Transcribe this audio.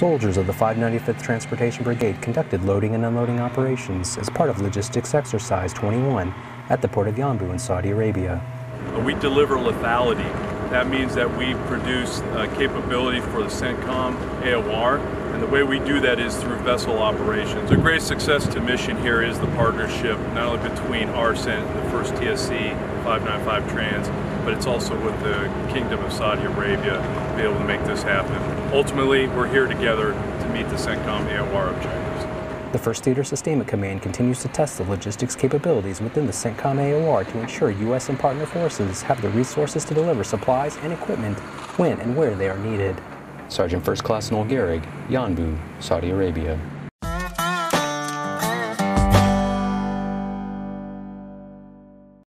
soldiers of the 595th Transportation Brigade conducted loading and unloading operations as part of Logistics Exercise 21 at the Port of Yanbu in Saudi Arabia. We deliver lethality. That means that we produce capability for the CENTCOM AOR, and the way we do that is through vessel operations. A great success to mission here is the partnership, not only between our CENT and the First TSC, 595 Trans, but it's also with the Kingdom of Saudi Arabia to be able to make this happen. Ultimately, we're here together to meet the CENTCOM AOR objectives. The First Theater Sustainment Command continues to test the logistics capabilities within the CENTCOM AOR to ensure U.S. and partner forces have the resources to deliver supplies and equipment when and where they are needed. Sergeant First Class Noel Gerig, Yanbu, Saudi Arabia.